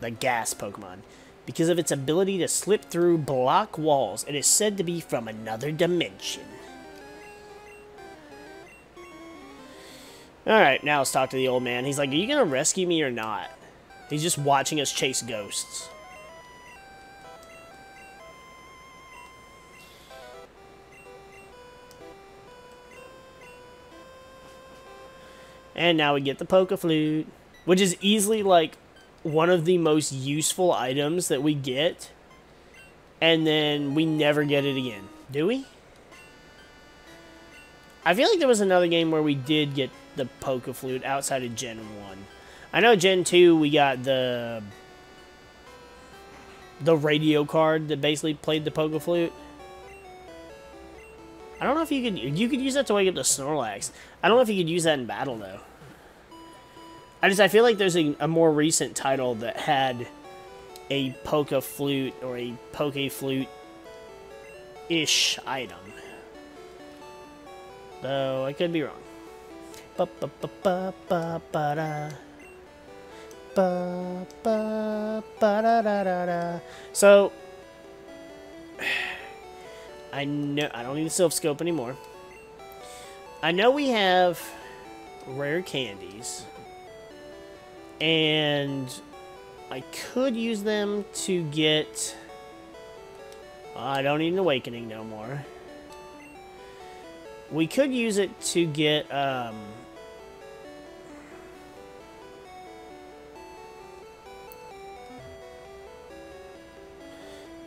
the gas Pokemon. Because of its ability to slip through block walls, it is said to be from another dimension. Alright, now let's talk to the old man. He's like, are you going to rescue me or not? He's just watching us chase ghosts. And now we get the Pokeflute, which is easily, like, one of the most useful items that we get. And then we never get it again. Do we? I feel like there was another game where we did get the Pokeflute outside of Gen 1. I know Gen 2 we got the radio card that basically played the Pokeflute. I don't know if you could use that to wake up the Snorlax. I don't know if you could use that in battle though. I feel like there's a more recent title that had a Pokeflute or a Pokeflute-ish item. Though I could be wrong. So I know I don't need the Silph Scope anymore. I know we have rare candies. And I could use them to get... I don't need an Awakening no more. We could use it to get...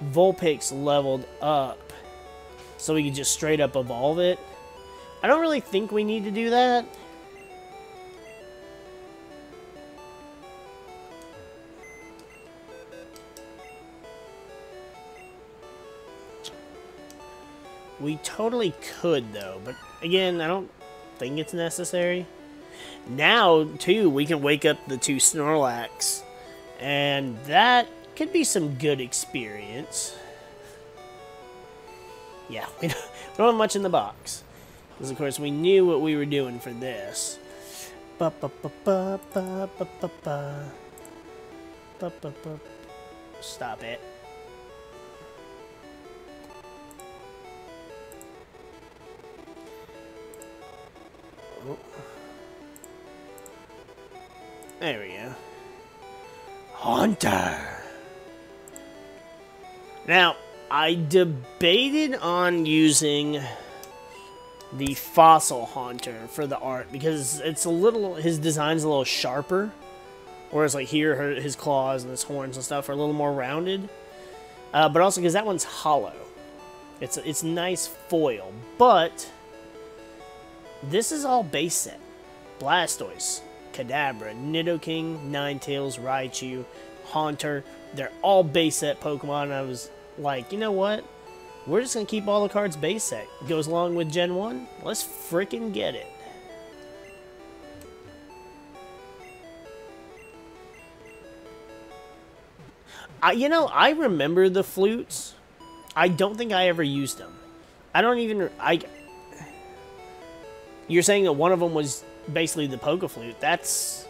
Vulpix leveled up. So we could just straight up evolve it. I don't really think we need to do that. We totally could, though. But, again, I don't think it's necessary. Now, too, we can wake up the two Snorlax. And that could be some good experience. Yeah, we don't have much in the box. Because, of course, we knew what we were doing for this. Stop it. There we go. Haunter! Now, I debated on using the fossil Haunter for the art because it's a little... His design's a little sharper. Whereas, like, here, his claws and his horns and stuff are a little more rounded. But also because that one's hollow. It's nice foil. But... this is all base set. Blastoise, Kadabra, Nidoking, Ninetales, Raichu, Haunter. They're all base set Pokemon. I was like, you know what? We're just going to keep all the cards base set. It goes along with Gen 1. Let's freaking get it. I remember the flutes. I don't think I ever used them. I don't even... You're saying that one of them was basically the Pokeflute. That's...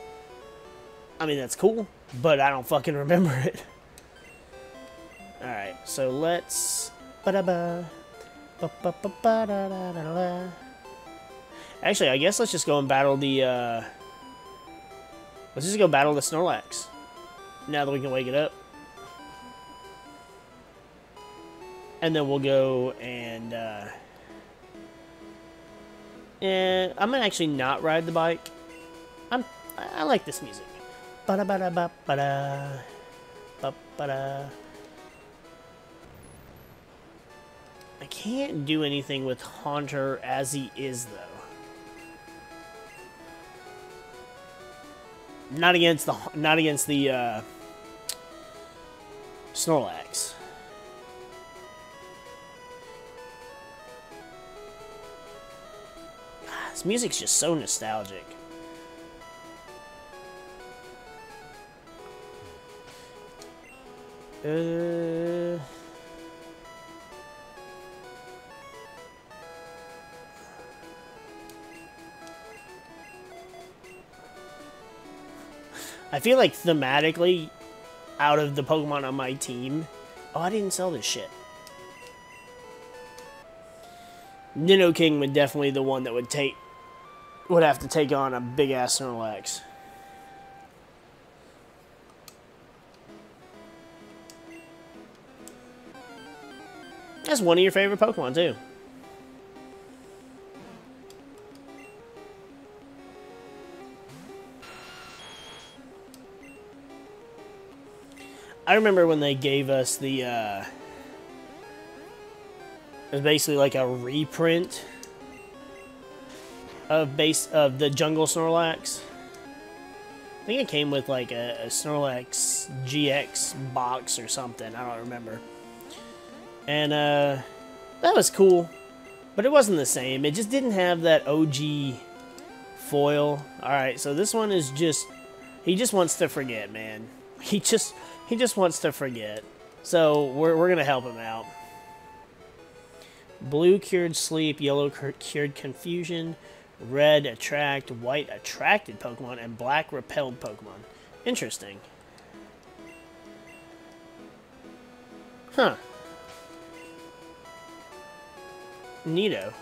I mean, that's cool, but I don't fucking remember it. Alright, so let's... Actually, I guess let's just go and battle the... Let's just go battle the Snorlax. Now that we can wake it up. And then we'll go and... And I'm gonna actually not ride the bike. I like this music. I can't do anything with Haunter as he is though. Not against the Snorlax. This music's just so nostalgic. I feel like thematically, out of the Pokemon on my team. Oh, I didn't sell this shit. Nidoking would definitely the one that would have to take on a big-ass Snorlax. That's one of your favorite Pokemon, too. I remember when they gave us the, it was basically like a reprint of the Jungle Snorlax. I think it came with like a Snorlax GX box or something. I don't remember. And that was cool, but it wasn't the same. It just didn't have that OG foil. All right, so this one is just—he just wants to forget, man. He just wants to forget. So we're gonna help him out. Blue cured sleep, yellow cured confusion, red attract, white attracted Pokemon, and black repelled Pokemon. Interesting, huh? Nido.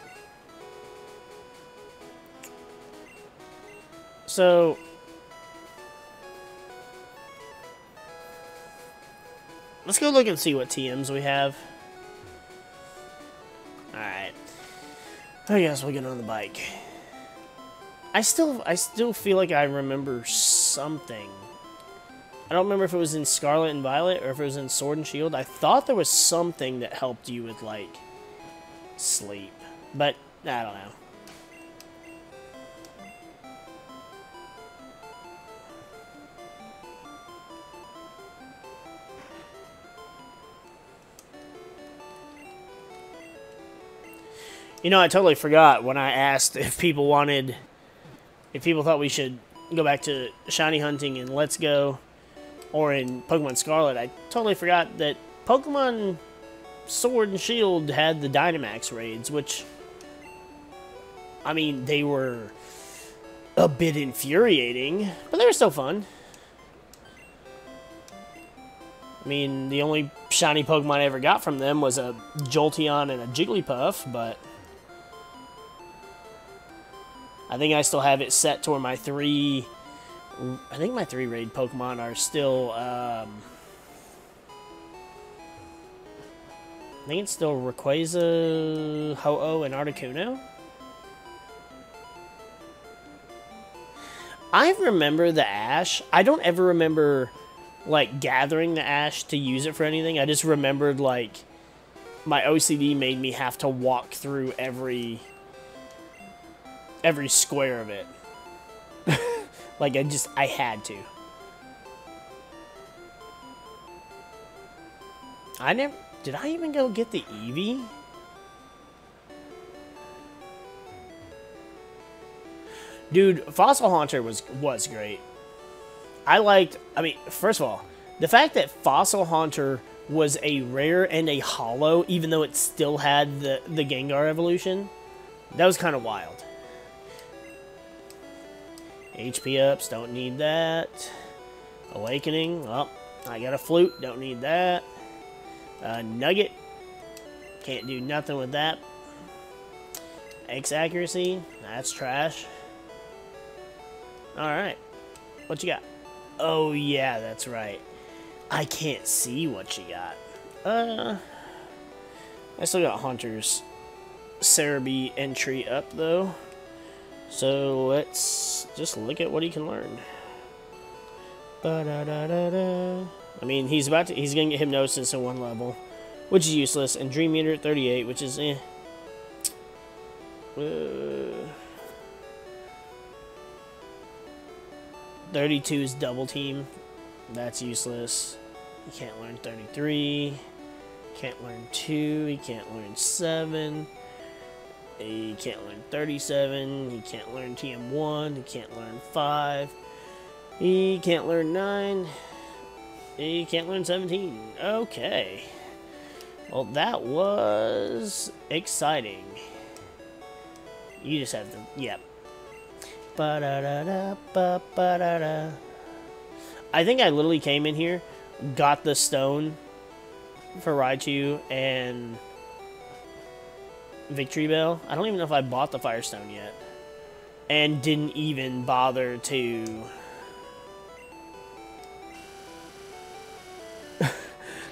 So let's go look and see what TMs we have. Alright. I guess we'll get on the bike. I still feel like I remember something. I don't remember if it was in Scarlet and Violet or if it was in Sword and Shield. I thought there was something that helped you with like sleep, but I don't know. You know, I totally forgot when I asked if people thought we should go back to shiny hunting in Let's Go or in Pokemon Scarlet. I totally forgot that Pokemon Sword and Shield had the Dynamax raids, which, I mean, they were a bit infuriating, but they were still fun. I mean, the only shiny Pokemon I ever got from them was a Jolteon and a Jigglypuff, but I think I still have it set to where my three raid Pokemon are still, I think it's still Rayquaza, Ho-Oh, and Articuno. I remember the ash. I don't ever remember, like, gathering the ash to use it for anything. I just remembered, like, my OCD made me have to walk through every square of it. Like, I had to. I never... Did I even go get the Eevee? Dude, Fossil Haunter was great. I mean, first of all, the fact that Fossil Haunter was a rare and a hollow, even though it still had the Gengar evolution, that was kind of wild. HP ups, don't need that. Awakening, well, I got a Flute, don't need that. Nugget, can't do nothing with that. X accuracy, that's trash. Alright, what you got? Oh yeah, that's right. I can't see what you got. I still got Haunter's Serebii entry up though. So let's just look at what he can learn. Ba-da-da-da-da. I mean, he's going to get Hypnosis in one level, which is useless, and Dream Eater at 38, which is, eh. Whoa. 32 is Double Team. That's useless. You can't learn 33. Can't learn 2. You can't learn 7. You can't learn 37. You can't learn TM1. You can't learn 5. You can't learn 9. You can't learn 17. Okay. Well, that was exciting. You just have to... Yep. Ba-da-da-da, ba-ba-da-da. I think I literally came in here, got the stone for Raichu and Victreebel. I don't even know if I bought the Firestone yet. And didn't even bother to...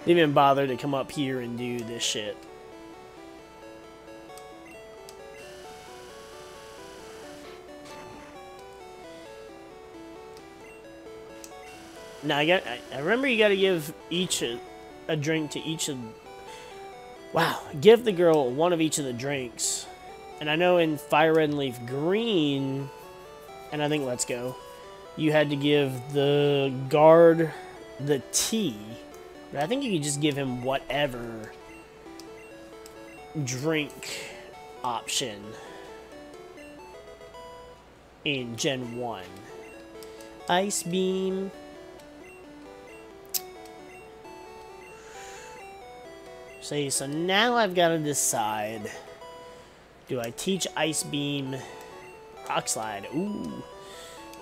didn't even bother to come up here and do this shit. Now, I remember you gotta give each a drink to each of... Wow. Give the girl one of each of the drinks. And I know in Fire Red and Leaf Green, and I think Let's Go, you had to give the guard the tea. But I think you could just give him whatever drink option in Gen 1. Ice Beam... See, so now I've got to decide, do I teach Ice Beam Rock Slide? Ooh.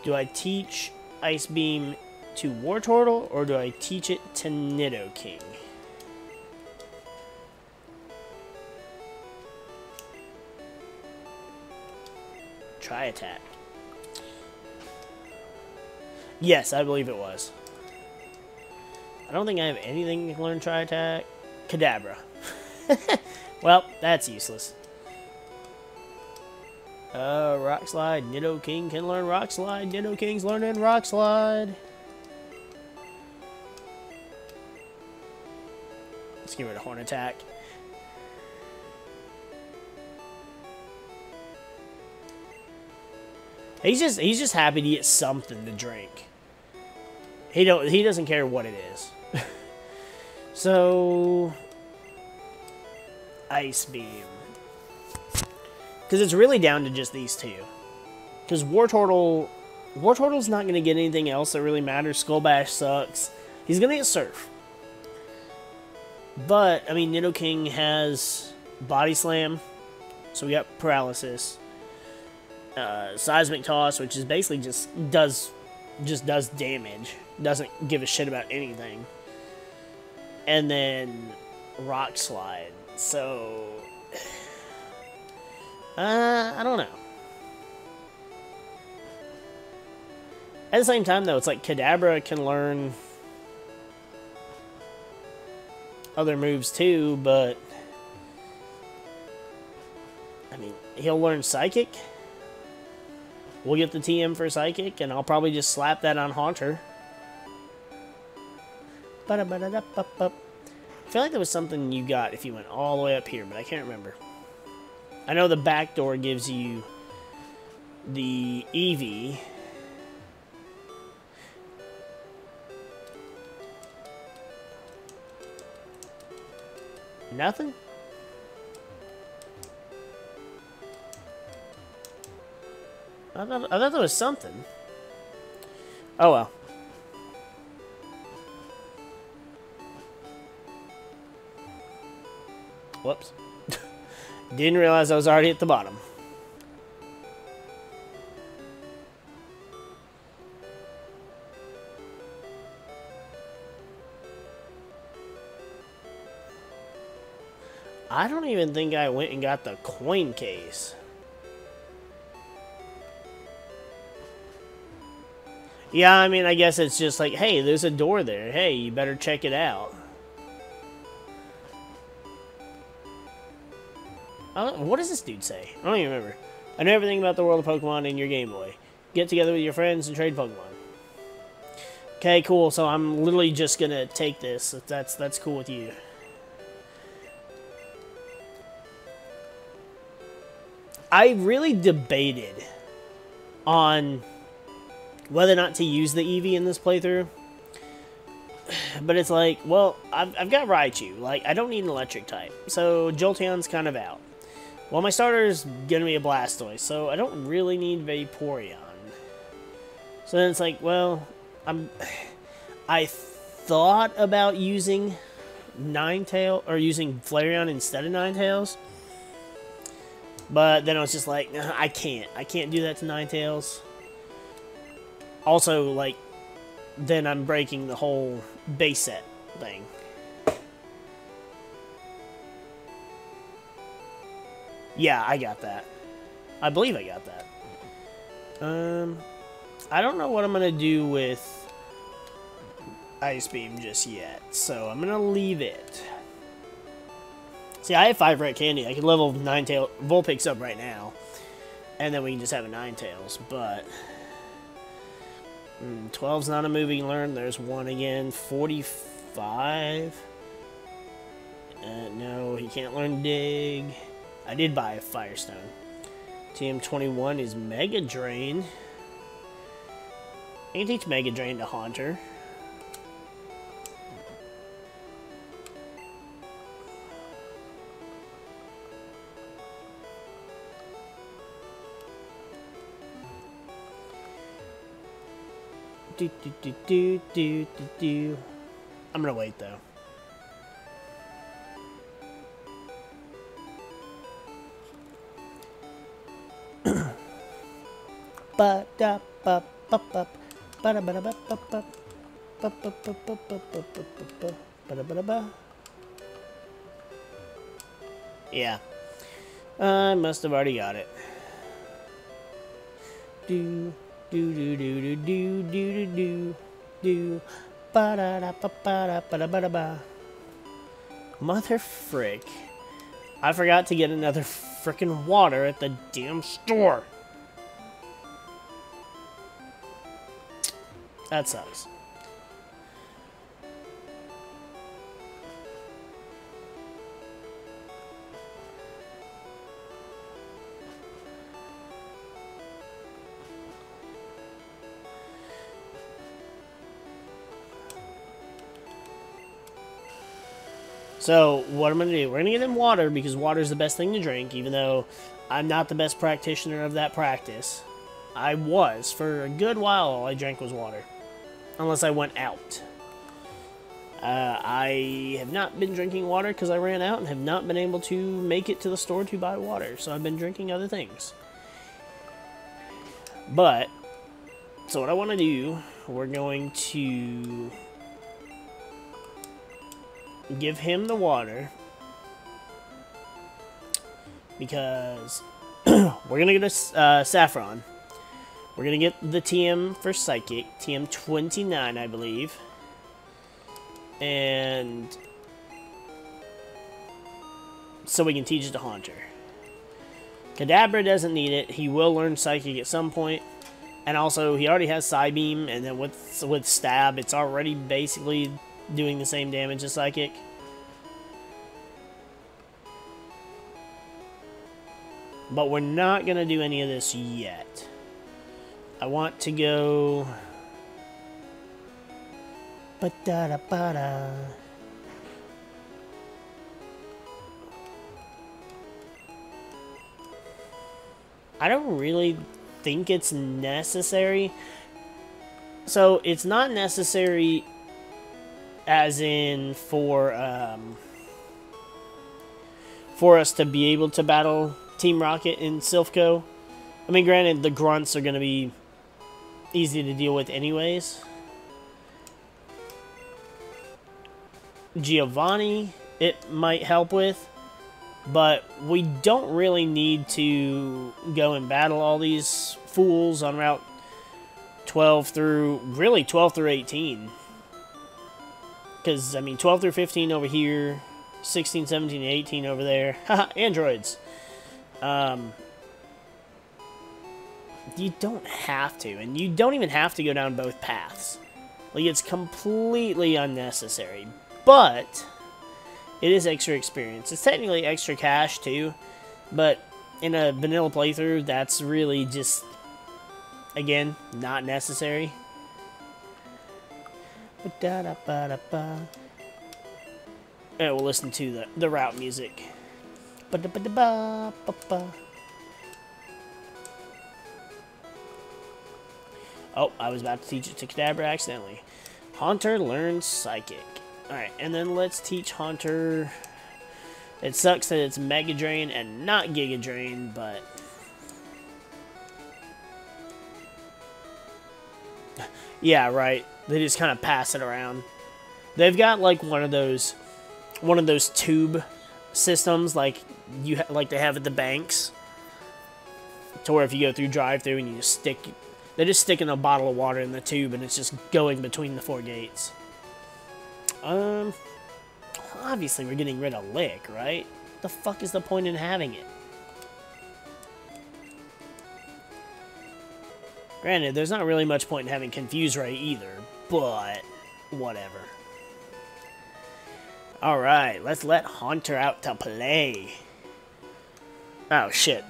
Do I teach Ice Beam to Wartortle, or do I teach it to Nidoking? Try attack. Yes, I believe it was. I don't think I have anything to learn try attack. Kadabra. Well, that's useless. Rock Slide. Nidoking can learn Rock Slide. Nidoking's learning Rock Slide. Let's give it a Horn Attack. He's just happy to get something to drink. He doesn't care what it is. So, Ice Beam. Because it's really down to just these two. Because Wartortle's not going to get anything else that really matters. Skull Bash sucks. He's going to get Surf. But, I mean, Nidoking has Body Slam. So we got Paralysis. Seismic Toss, which is basically just does damage. Doesn't give a shit about anything. And then Rock Slide. So, I don't know. At the same time, though, it's like Kadabra can learn other moves too, but I mean, he'll learn Psychic. We'll get the TM for Psychic, and I'll probably just slap that on Haunter. I feel like there was something you got if you went all the way up here, but I can't remember. I know the back door gives you the Eevee. Nothing? I thought there was something. Oh well. Whoops. Didn't realize I was already at the bottom. I don't even think I went and got the coin case. Yeah, I mean, I guess it's just like, hey, there's a door there. Hey, you better check it out. What does this dude say? I don't even remember. I know everything about the world of Pokemon in your Game Boy. Get together with your friends and trade Pokemon. Okay, cool. So I'm literally just going to take this. If that's cool with you. I really debated on whether or not to use the Eevee in this playthrough. But it's like, well, I've got Raichu. Like, I don't need an electric type. So Jolteon's kind of out. Well, my starter's going to be a Blastoise, so I don't really need Vaporeon. So then it's like, well, I thought about using Ninetales, or using Flareon instead of Ninetales. But then I was just like, nah, I can't do that to Ninetales. Also, like, then I'm breaking the whole base set thing. Yeah, I got that. I believe I got that. I don't know what I'm going to do with Ice Beam just yet, so I'm going to leave it. See, I have 5 red candy. I could level Ninetales Vulpix up right now, and then we can just have a Ninetales, but... 12's not a moving learn. There's one again. 45? No, he can't learn Dig. I did buy a Firestone. TM21 is Mega Drain. I can teach Mega Drain to Haunter. I'm gonna wait though. Yeah. I must have already got it. Mother frick. I forgot to get another frickin' water at the damn store. That sucks. So, what I'm going to do, we're going to get him water because water is the best thing to drink, even though I'm not the best practitioner of that practice. I was. For a good while, all I drank was water. Unless I went out. I have not been drinking water because I ran out and have not been able to make it to the store to buy water. So I've been drinking other things. But, so what I want to do, we're going to give him the water. Because we're going to get a Saffron. We're going to get the TM for Psychic, TM 29, I believe. And so we can teach it to Haunter. Kadabra doesn't need it. He will learn Psychic at some point. And also, he already has Psybeam, and then with Stab, it's already basically doing the same damage as Psychic. But we're not going to do any of this yet. I want to go. I don't really think it's necessary. So it's not necessary, as in for us to be able to battle Team Rocket in Silph Scope. I mean, granted, the grunts are going to be easy to deal with anyways. Giovanni, it might help with, but we don't really need to go and battle all these fools on route 12 through, really 12 through 18. Because, I mean, 12 through 15 over here, 16, 17, 18 over there. Haha, androids. You don't have to, and you don't even have to go down both paths. Like, it's completely unnecessary, but it is extra experience. It's technically extra cash, too, but in a vanilla playthrough, that's really just, again, not necessary. And we'll listen to the route music. Oh, I was about to teach it to Kadabra accidentally. Haunter learns Psychic. Alright, and then let's teach Haunter. It sucks that it's Mega Drain and not Giga Drain, but Yeah, right. They just kind of pass it around. They've got like one of those tube systems like they have at the banks, to where if you go through drive-through and you just stick, they're just sticking a bottle of water in the tube and it's just going between the four gates. Obviously we're getting rid of Lick, right? The fuck is the point in having it? Granted, there's not really much point in having Confuse Ray either, but whatever. Alright, let's let Haunter out to play. Oh, shit.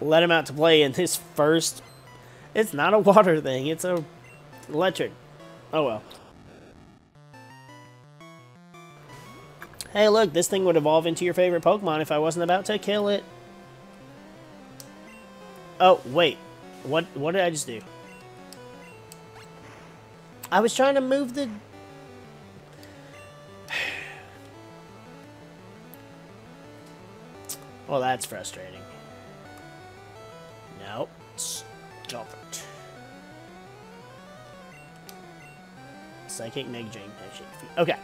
Let him out to play in his first... It's not a water thing, it's a electric. Oh, well. Hey, look, this thing would evolve into your favorite Pokemon if I wasn't about to kill it. Oh, wait. What did I just do? I was trying to move the... Well, that's frustrating. Nope. Stop it. Psychic Meg Jane. Okay.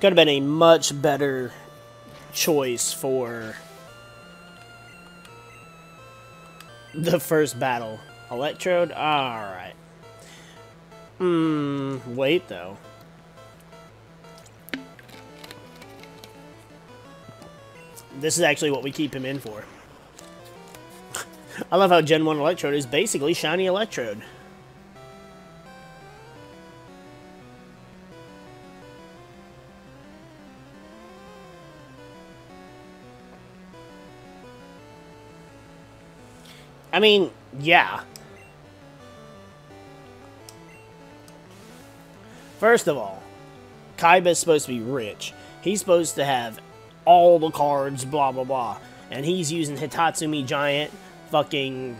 Could have been a much better choice for the first battle. Electrode? Alright. Wait though. This is actually what we keep him in for. I love how Gen 1 Electrode is basically shiny Electrode. I mean, yeah. First of all, Kaiba's supposed to be rich. He's supposed to have all the cards, blah, blah, blah. And he's using Hitatsumi Giant, fucking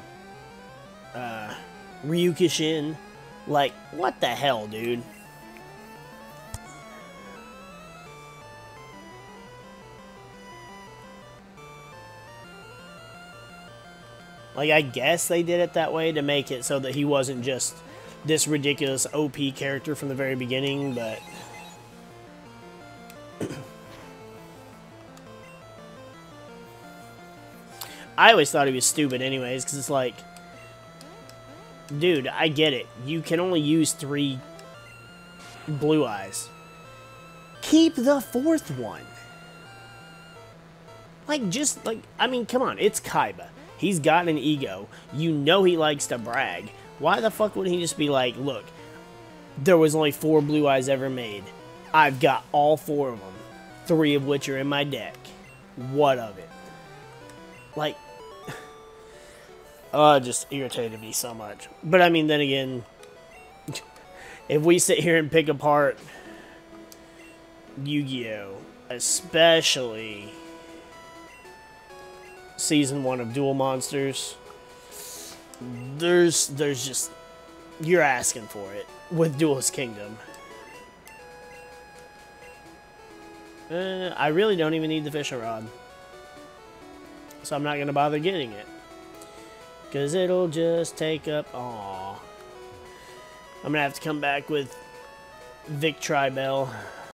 Ryukishin. Like, what the hell, dude? Like, I guess they did it that way to make it so that he wasn't just this ridiculous OP character from the very beginning, but... I always thought he was stupid anyways, because it's like... Dude, I get it. You can only use 3 blue eyes. Keep the 4th one! Like, just, like, I mean, come on, it's Kaiba. He's got an ego. You know he likes to brag. Why the fuck would he just be like, look, there was only 4 blue eyes ever made. I've got all 4 of them. 3 of which are in my deck. What of it? Like, oh, it just irritated me so much. But I mean, then again, if we sit here and pick apart Yu-Gi-Oh, especially... Season 1 of Duel Monsters, there's just, you're asking for it with Duelist Kingdom. I really don't even need the Fishing Rod, so I'm not gonna bother getting it, cause it'll just take up. Aww, I'm gonna have to come back with Victreebel.